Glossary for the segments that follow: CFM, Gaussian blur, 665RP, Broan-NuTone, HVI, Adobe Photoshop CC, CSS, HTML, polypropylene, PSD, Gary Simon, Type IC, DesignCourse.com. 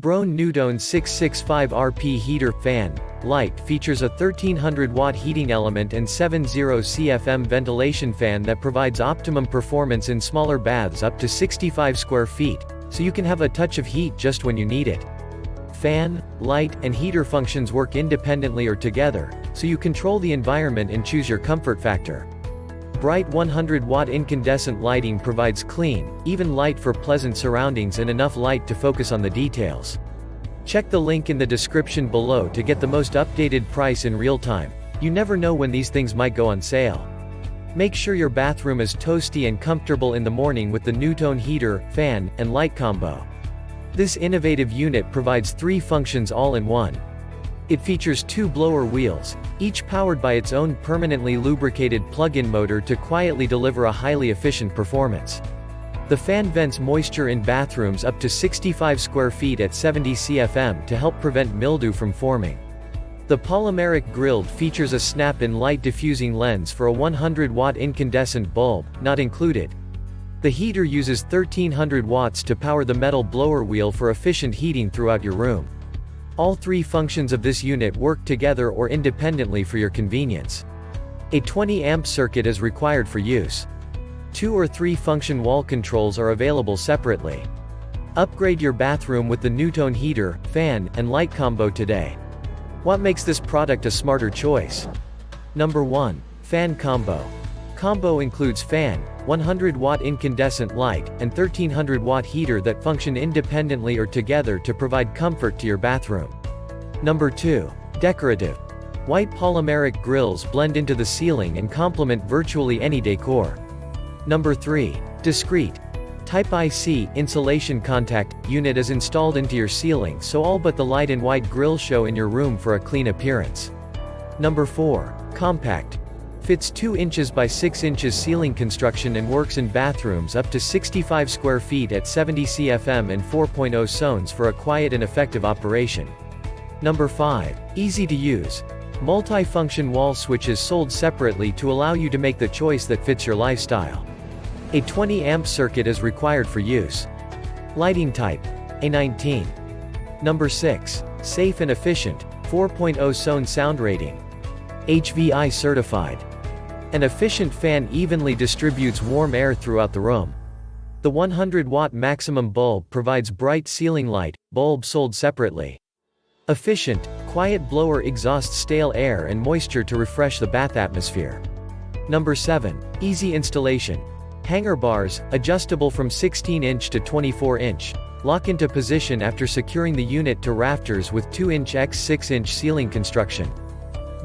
Broan-NuTone 665RP heater, fan, light features a 1300-watt heating element and 70 CFM ventilation fan that provides optimum performance in smaller baths up to 65 square feet, so you can have a touch of heat just when you need it. Fan, light, and heater functions work independently or together, so you control the environment and choose your comfort factor. Bright 100-watt incandescent lighting provides clean, even light for pleasant surroundings and enough light to focus on the details. Check the link in the description below to get the most updated price in real time. You never know when these things might go on sale. Make sure your bathroom is toasty and comfortable in the morning with the NuTone heater, fan, and light combo. This innovative unit provides 3 functions all in one. It features 2 blower wheels, each powered by its own permanently lubricated plug-in motor to quietly deliver a highly efficient performance. The fan vents moisture in bathrooms up to 65 square feet at 70 CFM to help prevent mildew from forming. The polymeric grille features a snap-in light diffusing lens for a 100-watt incandescent bulb, not included. The heater uses 1300 watts to power the metal blower wheel for efficient heating throughout your room. All 3 functions of this unit work together or independently for your convenience. A 20-amp circuit is required for use. 2 or 3 function wall controls are available separately. Upgrade your bathroom with the NuTone heater, fan, and light combo today. What makes this product a smarter choice? Number 1. Fan combo. Combo includes fan, 100-watt incandescent light, and 1300-watt heater that function independently or together to provide comfort to your bathroom. Number 2. Decorative. White polymeric grilles blend into the ceiling and complement virtually any decor. Number 3. Discrete. Type IC insulation contact unit is installed into your ceiling, so all but the light and white grille show in your room for a clean appearance. Number 4. Compact. Fits 2 inches by 6 inches ceiling construction and works in bathrooms up to 65 square feet at 70 CFM and 4.0 zones for a quiet and effective operation. Number 5. Easy to use. Multi-function wall switches sold separately to allow you to make the choice that fits your lifestyle. A 20-amp circuit is required for use. Lighting type: A19. Number 6. Safe and efficient, 4.0 zone sound rating. HVI certified. An efficient fan evenly distributes warm air throughout the room. The 100-watt maximum bulb provides bright ceiling light, bulb sold separately. Efficient, quiet blower exhausts stale air and moisture to refresh the bath atmosphere. Number 7. Easy installation. Hanger bars, adjustable from 16-inch to 24-inch, lock into position after securing the unit to rafters with 2-inch x 6-inch ceiling construction.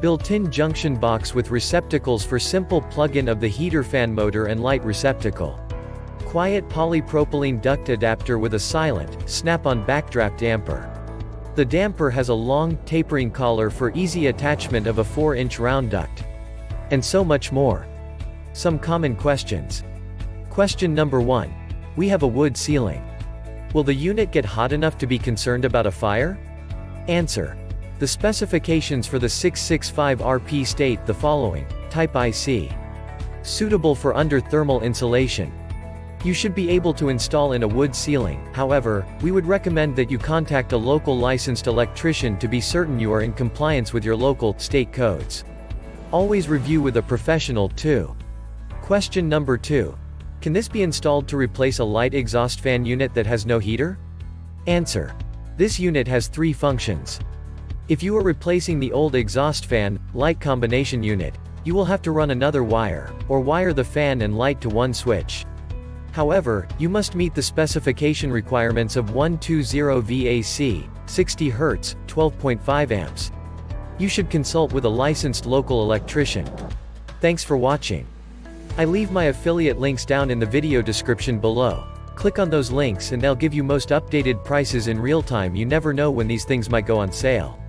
Built-in junction box with receptacles for simple plug-in of the heater, fan, motor and light receptacle. Quiet polypropylene duct adapter with a silent, snap-on backdraft damper. The damper has a long, tapering collar for easy attachment of a 4-inch round duct. And so much more. Some common questions. Question number 1. We have a wood ceiling. Will the unit get hot enough to be concerned about a fire? Answer. The specifications for the 665RP state the following: Type IC. Suitable for under thermal insulation. You should be able to install in a wood ceiling, however, we would recommend that you contact a local licensed electrician to be certain you are in compliance with your local state codes. Always review with a professional too. Question number 2. Can this be installed to replace a light exhaust fan unit that has no heater? Answer. This unit has 3 functions. If you are replacing the old exhaust fan, light combination unit, you will have to run another wire, or wire the fan and light to one switch. However, you must meet the specification requirements of 120 VAC, 60 Hz, 12.5 amps. You should consult with a licensed local electrician. Thanks for watching. I leave my affiliate links down in the video description below. Click on those links and they'll give you most updated prices in real time. You never know when these things might go on sale.